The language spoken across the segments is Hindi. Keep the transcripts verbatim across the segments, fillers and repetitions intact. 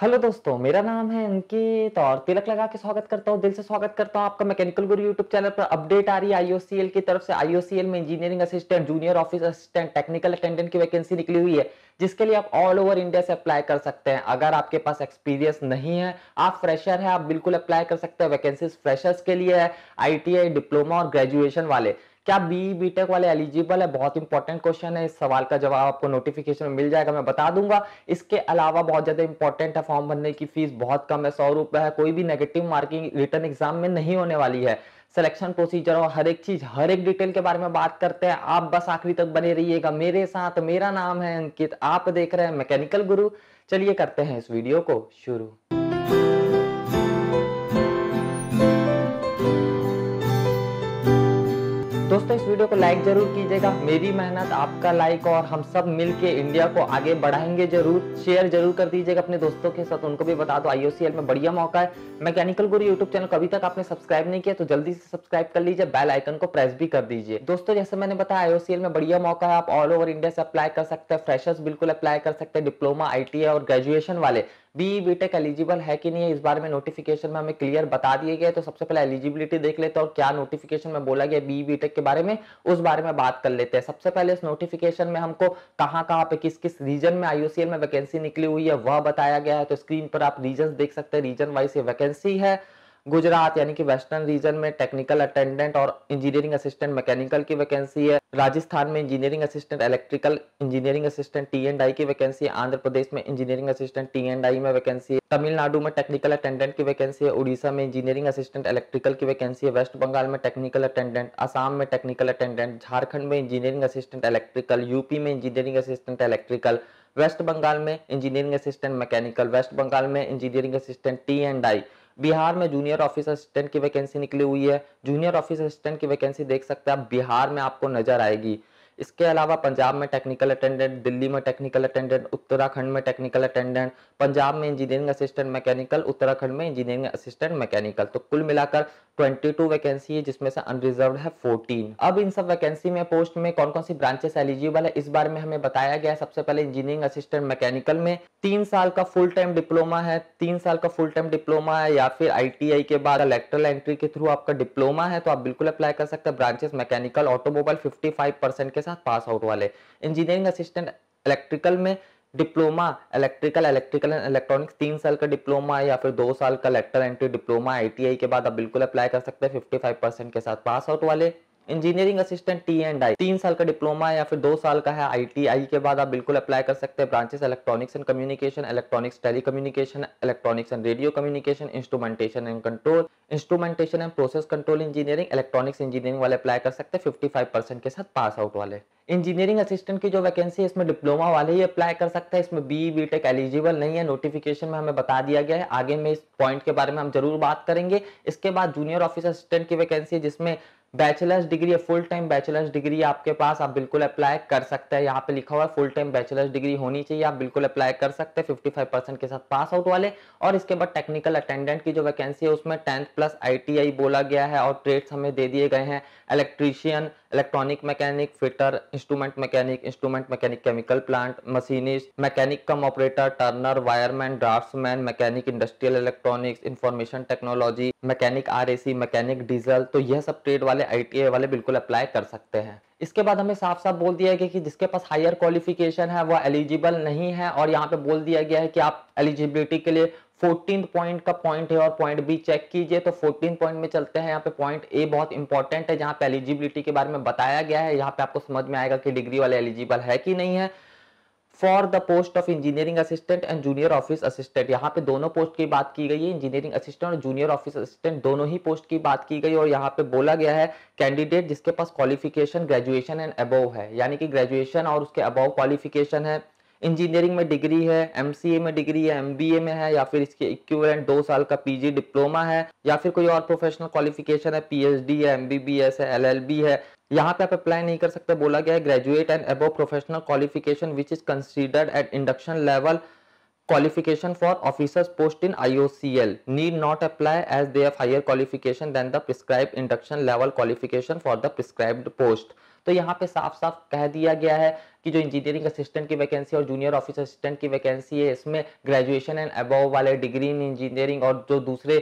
हेलो दोस्तों, मेरा नाम है अंकित और तिलक लगा के स्वागत करता हूँ, दिल से स्वागत करता हूँ आपका मैकेनिकल गुरु यूट्यूब चैनल पर। अपडेट आ रही है आईओसीएल की तरफ से। आईओसीएल में engineering assistant, junior office assistant, technical attendant की वैकेंसी निकली हुई है, जिसके लिए आप ऑल ओवर इंडिया से अप्लाई कर सकते हैं। अगर आपके पास एक्सपीरियंस नहीं है, आप फ्रेशर है, आप बिल्कुल अप्लाई कर सकते हैं। वैकेंसीज फ्रेशर्स के लिए है, आई टी आई, डिप्लोमा और ग्रेजुएशन वाले। क्या बीई बीटेक वाले एलिजिबल है? बहुत इंपॉर्टेंट क्वेश्चन है। इस सवाल का जवाब आपको नोटिफिकेशन में मिल जाएगा, मैं बता दूंगा। इसके अलावा बहुत ज्यादा इंपॉर्टेंट है, फॉर्म भरने की फीस बहुत कम है, सौ रुपए है। कोई भी नेगेटिव मार्किंग रिटर्न एग्जाम में नहीं होने वाली है। सिलेक्शन प्रोसीजर और हर एक चीज, हर एक डिटेल के बारे में बात करते हैं। आप बस आखिरी तक बने रहिएगा मेरे साथ। मेरा नाम है अंकित, आप देख रहे हैं मैकेनिकल गुरु। चलिए करते हैं इस वीडियो को शुरू। दोस्तों, इस वीडियो को लाइक जरूर कीजिएगा। मेरी मेहनत, आपका लाइक और हम सब मिलके इंडिया को आगे बढ़ाएंगे जरूर। शेयर जरूर कर दीजिएगा अपने दोस्तों के साथ, उनको भी बता दो आई ओ सी एल में बढ़िया मौका है। मैकेनिकल गुरु यूट्यूब चैनल को अभी तक आपने सब्सक्राइब नहीं किया तो जल्दी से सब्सक्राइब कर लीजिए, बेल आइकन को प्रेस भी कर दीजिए। दोस्तों, जैसे मैंने बताया आई ओ सी एल में बढ़िया मौका है, आप ऑल ओवर इंडिया से अप्लाई कर सकते हैं। फ्रेशर्स बिल्कुल अप्लाई कर सकते हैं। डिप्लोमा, आई टी आई और ग्रेजुएशन वाले। बीई बीटेक एलिजिबल है कि नहीं है, इस बारे में नोटिफिकेशन में हमें क्लियर बता दिए गए। तो सबसे पहले एलिजिबिलिटी देख लेते हैं और क्या नोटिफिकेशन में बोला गया बीई बीटेक के बारे में, उस बारे में बात कर लेते हैं। सबसे पहले इस नोटिफिकेशन में हमको कहां कहां पे, किस किस रीजन में आई ओ सी एल में वैकेंसी निकली हुई है वह बताया गया है। तो स्क्रीन पर आप रीजन देख सकते हैं, रीजन वाइज ये वैकेंसी है। गुजरात यानी कि वेस्टर्न रीजन में टेक्निकल अटेंडेंट और इंजीनियरिंग असिस्टेंट मैकेनिकल की वैकेंसी है। राजस्थान में engineering assistant, electrical engineering assistant T and I की वैकेंसी है। आंध्र प्रदेश में engineering assistant T and I में वैकेंसी है। तमिलनाडु में टेक्निकल अटेंडेंट की वैकेंसी है। उड़ीसा में इंजीनियरिंग असिस्टेंट इलेक्ट्रिकल की वैकेंसी है। वेस्ट बंगाल में टेक्निकल अटेंडेंट, असम में टेक्निकल अटेंडेंट, झारखंड में इंजीनियरिंग असिस्टेंट इलेक्ट्रिकल, यूपी में engineering assistant electrical, West Bengal में engineering assistant mechanical, West Bengal में engineering assistant T and I. Bihar में जूनियर ऑफिस असिस्टेंट की वैकेंसी निकली हुई है। जूनियर ऑफिस असिस्टेंट की वैकेंसी देख सकते हैं आप, बिहार में आपको नजर आएगी। इसके अलावा पंजाब में टेक्निकल अटेंडेंट, दिल्ली में टेक्निकल अटेंडेंट, उत्तराखंड में टेक्निकल अटेंडेंट, पंजाब में इंजीनियरिंग असिस्टेंट मैकेनिकल, उत्तराखंड में इंजीनियरिंग असिस्टेंट मैकेनिकल। तो कुल मिलाकर बाईस वैकेंसी है, जिसमें से अनरिजर्व है चौदह। अब इन सब वैकेंसी में पोस्ट में कौन कौन सी ब्रांचेस एलिजिबल है, इस बारे में हमें बताया गया है। सबसे पहले इंजीनियरिंग असिस्टेंट मैकेनिकल में तीन साल का फुल टाइम डिप्लोमा है, तीन साल का फुल टाइम डिप्लोमा है या फिर आई टी आई के बाद लेटरल एंट्री के थ्रू आपका डिप्लोमा है, तो आप बिल्कुल अप्लाई कर सकते हैं। Branches mechanical, automobile fifty five percent के साथ पास आउट वाले। इंजीनियरिंग असिस्टेंट इलेक्ट्रिकल में diploma electrical electrical and electronics, तीन साल का डिप्लोमा या फिर दो साल का lateral entry diploma I T I के बाद आप बिल्कुल अप्लाई कर सकते हैं, पचपन परसेंट के साथ पास आउट वाले। Engineering assistant T and I, तीन साल का डिप्लोमा या फिर दो साल का है आई टी आई के बाद आप बिल्कुल अप्लाई कर सकते हैं। Branches electronics and communication, electronics telecommunication, electronics and radio communication, instrumentation and control, instrumentation and process control engineering, electronics engineering वाले अप्लाई कर सकते हैं पचपन परसेंट के साथ पास आउट वाले। इंजीनियरिंग असिस्टेंट की जो वैकेंसी है, इसमें डिप्लोमा वाले ही अप्लाई कर सकते हैं, इसमें बीई बीटेक एलिजिबल नहीं है, नोटिफिकेशन में हमें बता दिया गया है। आगे में इस पॉइंट के बारे में हम जरूर बात करेंगे। इसके बाद जूनियर ऑफिस असिस्टेंट की वैकेंसी है, जिसमें bachelors degree, full time bachelors degree आपके पास, आप बिल्कुल अप्लाई कर सकते हैं। यहाँ पे लिखा हुआ है फुल टाइम बैचलर्स डिग्री होनी चाहिए, आप बिल्कुल अप्लाई कर सकते हैं पचपन परसेंट के साथ पास आउट वाले। और इसके बाद टेक्निकल अटेंडेंट की जो वैकेंसी है, उसमें tenth plus I T I बोला गया है और ट्रेड्स हमें दे दिए गए हैं electrician, electronic mechanic, fitter, instrument mechanic, instrument mechanic chemical plant, machinist, mechanic cum operator, turner, wireman, draughtsman, mechanic industrial electronics, information technology, mechanic R A C, mechanic diesel. तो यह सब ट्रेड वाले आई टी आई वाले बिल्कुल अप्लाई कर सकते हैं। इसके बाद हमें साफ साफ बोल दिया गया कि जिसके पास हायर क्वालिफिकेशन है वह एलिजिबल नहीं है। और यहाँ पे बोल दिया गया है कि आप एलिजिबिलिटी के लिए चौदह पॉइंट का पॉइंट है और पॉइंट बी चेक कीजिए। तो चौदह पॉइंट में चलते हैं। यहाँ पे पॉइंट ए बहुत इंपॉर्टेंट है, जहाँ पे एलिजिबिलिटी के बारे में बताया गया है। यहाँ पे आपको समझ में आएगा कि डिग्री वाले एलिजिबल है कि नहीं है। For the post of engineering assistant and junior office assistant, यहाँ पे दोनों पोस्ट की बात की गई है, इंजीनियरिंग असिस्टेंट और जूनियर ऑफिस असिस्टेंट दोनों ही पोस्ट की बात की गई। और यहाँ पे बोला गया है कैंडिडेट जिसके पास क्वालिफिकेशन ग्रेजुएशन एंड अबव है, यानी कि ग्रेजुएशन और उसके अबव क्वालिफिकेशन है, इंजीनियरिंग में डिग्री है, एम सी ए में डिग्री है, एम बी ए में है या फिर इसके इक्विवेलेंट दो साल का पी जी डिप्लोमा है या फिर कोई और प्रोफेशनल क्वालिफिकेशन है, पी एच डी है, एम बी बी एस है, एल एल बी है। यहाँ पे आप अप्लाई नहीं कर सकते। बोला गया है graduate and above professional qualification which is considered at induction level qualification for officers post in I O C L need not apply as they have higher qualification than the prescribed induction level qualification for the prescribed post. तो यहाँ पे साफ साफ कह दिया गया है कि जो इंजीनियरिंग असिस्टेंट की वैकेंसी और जूनियर ऑफिसर असिस्टेंट की वैकेंसी है, इसमें ग्रेजुएशन एंड अबव वाले डिग्री इन इंजीनियरिंग और जो दूसरे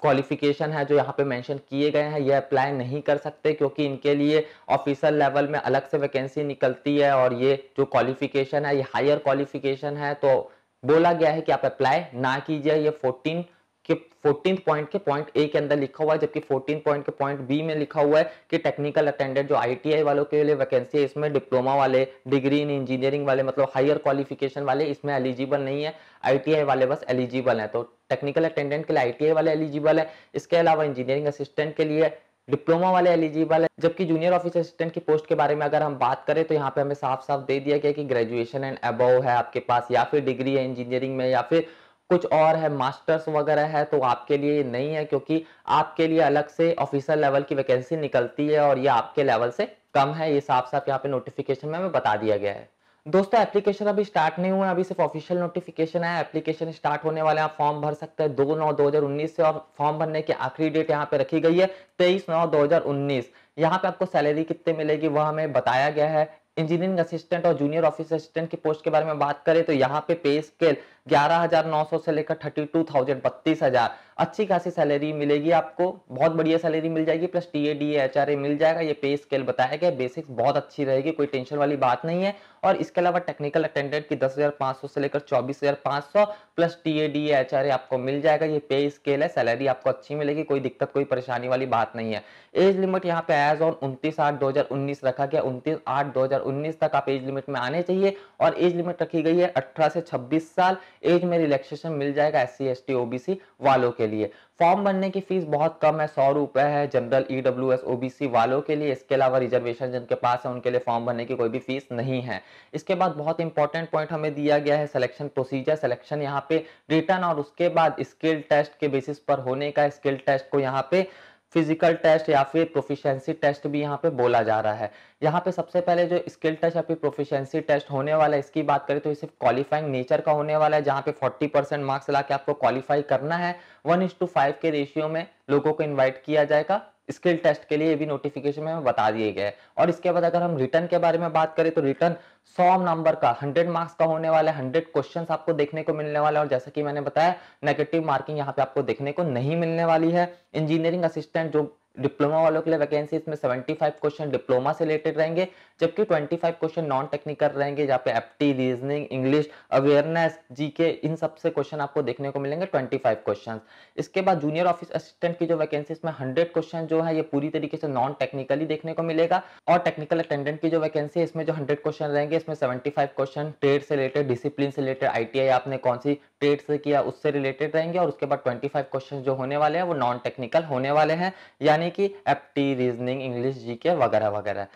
क्वालिफिकेशन है जो यहाँ पे मेंशन किए गए हैं, ये अप्लाई नहीं कर सकते, क्योंकि इनके लिए ऑफिसर लेवल में अलग से वैकेंसी निकलती है और ये जो क्वालिफिकेशन है ये हायर क्वालिफिकेशन है। तो बोला गया है कि आप अप्लाई ना कीजिए। ये फोर्टीन के फोर्टीन पॉइंट के पॉइंट ए के अंदर लिखा हुआ है, जबकि फोर्टीन पॉइंट के पॉइंट बी में लिखा हुआ है कि टेक्निकल अटेंडेंट जो आईटीआई वालों के लिए वैकेंसी है, इसमें डिप्लोमा वाले, डिग्री इन इंजीनियरिंग वाले, मतलब हायर क्वालिफिकेशन वाले इसमें एलिजिबल नहीं है, आईटीआई वाले बस एलिजिबल हैं। तो टेक्निकल अटेंडेंट के लिए आईटीआई वाले एलिजिबल है, इसके अलावा इंजीनियरिंग असिस्टेंट के लिए डिप्लोमा वाले एलिजिबल है। जबकि जूनियर ऑफिसर असिस्टेंट की पोस्ट के बारे में अगर हम बात करें तो यहाँ पे हमें साफ साफ दे दिया गया कि ग्रेजुएशन एंड अबव है आपके पास, या फिर डिग्री है इंजीनियरिंग में, या फिर कुछ और है, मास्टर्स वगैरह है, तो आपके लिए नहीं है, क्योंकि आपके लिए अलग से ऑफिसर लेवल की वैकेंसी निकलती है और ये आपके लेवल से कम है। ये साफ साफ यहाँ पे नोटिफिकेशन में हमें बता दिया गया है। दोस्तों एप्लीकेशन अभी स्टार्ट नहीं हुआ है, अभी सिर्फ ऑफिशियल नोटिफिकेशन है। एप्लीकेशन स्टार्ट होने वाले, आप फॉर्म भर सकते हैं दो नौ दो हजार उन्नीस से, और फॉर्म भरने की आखिरी डेट यहाँ पे रखी गई है तेईस नौ दो हजार उन्नीस। यहाँ पे आपको सैलरी कितने मिलेगी वह हमें बताया गया है। इंजीनियरिंग असिस्टेंट और जूनियर ऑफिसर असिस्टेंट की पोस्ट के बारे में बात करें तो यहाँ पे पे स्केल ग्यारह हजार नौ सौ से लेकर थर्टी टू थाउजेंड, बत्तीस हजार, अच्छी खासी सैलरी मिलेगी आपको, बहुत बढ़िया सैलरी मिल जाएगी, plus T A D H R A मिल जाएगा। ये पे स्केल बताया गया, बेसिक्स बहुत अच्छी रहेगी, कोई टेंशन वाली बात नहीं है। और इसके अलावा टेक्निकल अटेंडेंट की दस हजार पाँच सौ से लेकर चौबीस हजार पाँच सौ plus T A D H R A आपको मिल जाएगा। ये पे स्केल है, सैलरी आपको अच्छी मिलेगी, कोई दिक्कत कोई परेशानी वाली बात नहीं है। एज लिमिट यहाँ पे एज ऑन उनतीस आठ दो हजार उन्नीस रखा गया, उनतीस आठ दो हजार उन्नीस तक आप एज लिमिट में आने चाहिए, और एज लिमिट रखी गई है अठारह से छब्बीस साल। एज में रिलैक्सेशन मिल जाएगा S C S T OBC वालों के लिए। फॉर्म भरने की फीस बहुत कम है, सौ रुपए है जनरल ईडब्ल्यूएस ओबीसी वालों के लिए। इसके अलावा रिजर्वेशन जिनके पास है उनके लिए फॉर्म भरने की कोई भी फीस नहीं है। इसके बाद बहुत इंपॉर्टेंट पॉइंट हमें दिया गया है सिलेक्शन प्रोसीजर। सिलेक्शन यहाँ पे रिटर्न और उसके बाद स्किल टेस्ट के बेसिस पर होने का। स्किल टेस्ट को यहाँ पे फिजिकल टेस्ट या फिर प्रोफिशिएंसी टेस्ट भी यहाँ पे बोला जा रहा है। यहाँ पे सबसे पहले जो स्किल टेस्ट या फिर प्रोफिशिएंसी टेस्ट होने वाला है, इसकी बात करें तो ये सिर्फ क्वालिफाइंग नेचर का होने वाला है, जहाँ पे चालीस परसेंट मार्क्स लाके आपको क्वालिफाई करना है। वन इज टू फाइव के रेशियो में लोगों को इन्वाइट किया जाएगा स्किल टेस्ट के लिए, ये भी नोटिफिकेशन में बता दिए गए। और इसके बाद अगर हम रिटर्न के बारे में बात करें तो रिटर्न सौ नंबर का, हंड्रेड मार्क्स का होने वाला है, हंड्रेड क्वेश्चंस आपको देखने को मिलने वाला है। और जैसा कि मैंने बताया, नेगेटिव मार्किंग यहाँ पे आपको देखने को नहीं मिलने वाली है। इंजीनियरिंग असिस्टेंट जो डिप्लोमा वालों के लिए वैकेंसी, इसमें पचहत्तर क्वेश्चन डिप्लोमा से रिलेटेड रहेंगे, जबकि पच्चीस क्वेश्चन नॉन टेक्निकल रहेंगे, जहाँ पे एप्टी, रीजनिंग, इंग्लिश, अवेयरनेस, जीके, इन सब से क्वेश्चन आपको देखने को मिलेंगे, पच्चीस क्वेश्चन। इसके बाद जूनियर ऑफिस असिस्टेंट की जो वैकेंसी, इसमें सौ क्वेश्चन जो है ये पूरी तरीके से नॉन टेक्निकली देखने को मिलेगा। और टेक्निकल अटेंडेंट की जो वैकेंसी है, इसमें जो हंड्रेड क्वेश्चन रहेंगे, इसमें सेवेंटी फाइव क्वेश्चन ट्रेड से रिलेटेड, डिसिप्लिन से रिलेटेड, आई टी आई आपने कौन सी ट्रेड से किया उससे रिलेटेड रहेंगे। और उसके बाद ट्वेंटी फाइव क्वेश्चन जो होने वाले हैं वो नॉन टेक्निकल होने वाले हैं, यानी कि एप्टी, रीजनिंग, इंग्लिश, जीके वगैरह वगैरह।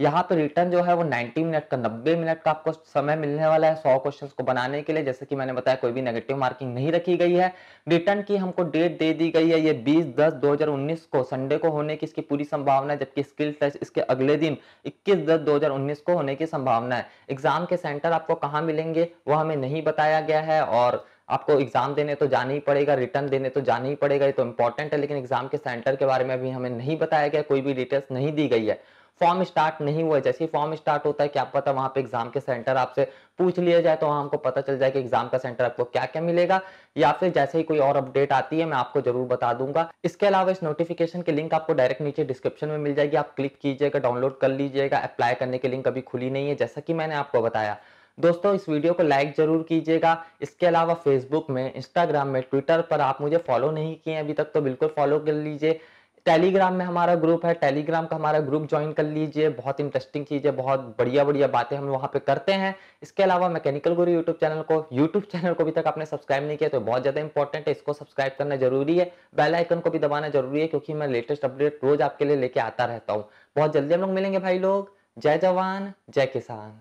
यहाँ पे रिटर्न जो है वो नब्बे मिनट का नब्बे मिनट का आपको समय मिलने वाला है सौ क्वेश्चंस को बनाने के लिए। जैसे कि मैंने बताया, कोई भी नेगेटिव मार्किंग नहीं रखी गई है। रिटर्न की हमको डेट दे दी गई है, ये बीस दस दो हजार उन्नीस को, संडे को होने की इसकी पूरी संभावना है, जबकि स्किल टेस्ट इसके अगले दिन इक्कीस दस दो हजार उन्नीस को होने की संभावना है। एग्जाम के सेंटर आपको कहाँ मिलेंगे वो हमें नहीं बताया गया है, और आपको एग्जाम देने तो जाना ही पड़ेगा, रिटर्न देने तो जाना ही पड़ेगा, ये तो इंपॉर्टेंट है। लेकिन एग्जाम के सेंटर के बारे में भी हमें नहीं बताया गया, कोई भी डिटेल्स नहीं दी गई है। फॉर्म स्टार्ट नहीं हुआ है, जैसे ही फॉर्म स्टार्ट होता है क्या पता वहाँ पे एग्जाम के सेंटर आपसे पूछ लिया जाए, तो वहाँ हमको पता चल जाए कि एग्जाम का सेंटर आपको क्या क्या मिलेगा। या फिर जैसे ही कोई और अपडेट आती है मैं आपको जरूर बता दूंगा। इसके अलावा इस नोटिफिकेशन की लिंक आपको डायरेक्ट नीचे डिस्क्रिप्शन में मिल जाएगी, आप क्लिक कीजिएगा, डाउनलोड कर लीजिएगा। अप्लाई करने की लिंक अभी खुली नहीं है, जैसा कि मैंने आपको बताया। दोस्तों इस वीडियो को लाइक जरूर कीजिएगा। इसके अलावा फेसबुक में, इंस्टाग्राम में, ट्विटर पर आप मुझे फॉलो नहीं किए अभी तक तो बिल्कुल फॉलो कर लीजिए। टेलीग्राम में हमारा ग्रुप है, टेलीग्राम का हमारा ग्रुप ज्वाइन कर लीजिए, बहुत इंटरेस्टिंग चीज़ें, बहुत बढ़िया बढ़िया बातें हम वहाँ पे करते हैं। इसके अलावा मैकेनिकल गुरु यूट्यूब चैनल को यूट्यूब चैनल को अभी तक आपने सब्सक्राइब नहीं किया तो बहुत ज़्यादा इंपॉर्टेंट है, इसको सब्सक्राइब करना जरूरी है। बेल आइकन को भी दबाना जरूरी है, क्योंकि मैं लेटेस्ट अपडेट रोज आपके लिए लेके आता रहता हूँ। बहुत जल्दी हम लोग मिलेंगे भाई लोग। जय जवान जय किसान।